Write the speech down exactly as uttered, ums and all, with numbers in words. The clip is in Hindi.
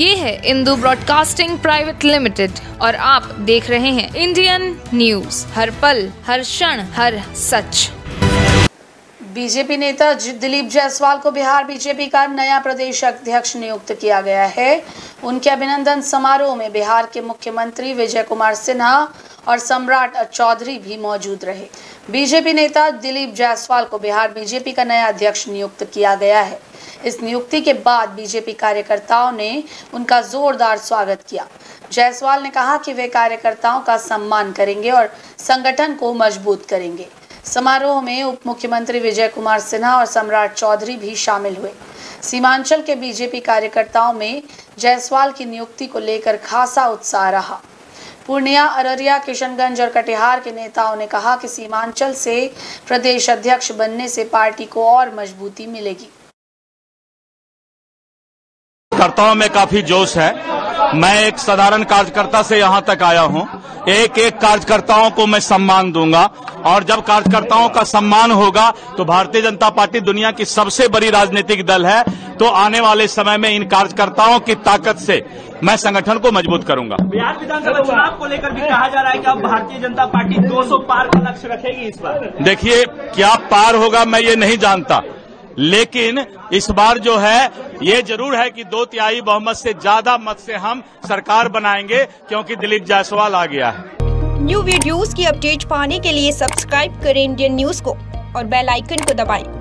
ये है इंदू ब्रॉडकास्टिंग प्राइवेट लिमिटेड और आप देख रहे हैं इंडियन न्यूज, हर पल, हर क्षण, हर सच। बीजेपी नेता दिलीप जायसवाल को बिहार बीजेपी का नया प्रदेश अध्यक्ष नियुक्त किया गया है। उनके अभिनंदन समारोह में बिहार के मुख्यमंत्री विजय कुमार सिन्हा और सम्राट चौधरी भी मौजूद रहे। बीजेपी नेता दिलीप जायसवाल को बिहार बीजेपी का नया अध्यक्ष नियुक्त किया गया है। इस नियुक्ति के बाद बीजेपी कार्यकर्ताओं ने उनका जोरदार स्वागत किया। जायसवाल ने कहा कि वे कार्यकर्ताओं का सम्मान करेंगे और संगठन को मजबूत करेंगे। समारोह में उप मुख्यमंत्री विजय कुमार सिन्हा और सम्राट चौधरी भी शामिल हुए। सीमांचल के बीजेपी कार्यकर्ताओं में जायसवाल की नियुक्ति को लेकर खासा उत्साह रहा। पूर्णिया, अररिया, किशनगंज और कटिहार के नेताओं ने कहा कि सीमांचल से प्रदेश अध्यक्ष बनने से पार्टी को और मजबूती मिलेगी। कार्यकर्ताओं में काफी जोश है। मैं एक साधारण कार्यकर्ता से यहाँ तक आया हूँ। एक एक कार्यकर्ताओं को मैं सम्मान दूंगा और जब कार्यकर्ताओं का सम्मान होगा तो भारतीय जनता पार्टी दुनिया की सबसे बड़ी राजनीतिक दल है, तो आने वाले समय में इन कार्यकर्ताओं की ताकत से मैं संगठन को मजबूत करूंगा। बिहार विधानसभा चुनाव को लेकर भी कहा जा रहा है कि अब भारतीय जनता पार्टी दो सौ पार का लक्ष्य रखेगी इस बार। देखिए, क्या पार होगा मैं ये नहीं जानता, लेकिन इस बार जो है ये जरूर है कि दो तिहाई बहुमत से ज्यादा मत से हम सरकार बनाएंगे, क्योंकि दिलीप जायसवाल आ गया है। न्यू वीडियोस की अपडेट पाने के लिए सब्सक्राइब करें इंडियन न्यूज़ को और बेल आइकन को दबाएं।